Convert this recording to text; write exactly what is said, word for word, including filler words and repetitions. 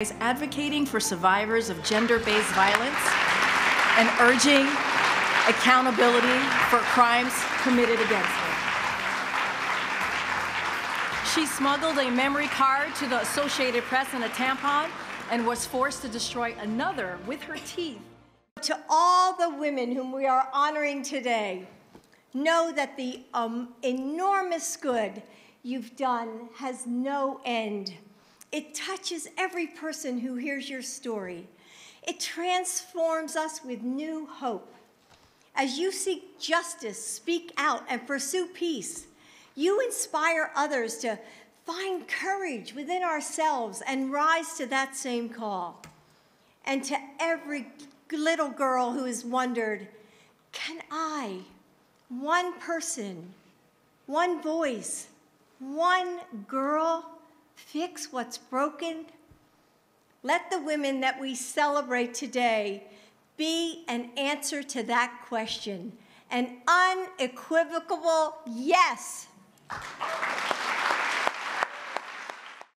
Is advocating for survivors of gender-based violence and urging accountability for crimes committed against her. She smuggled a memory card to the Associated Press and a tampon and was forced to destroy another with her teeth. To all the women whom we are honoring today, know that the um, enormous good you've done has no end. It touches every person who hears your story. It transforms us with new hope. As you seek justice, speak out, and pursue peace, you inspire others to find courage within ourselves and rise to that same call. And to every little girl who has wondered, can I, one person, one voice, one girl, fix what's broken? Let the women that we celebrate today be an answer to that question, an unequivocal yes.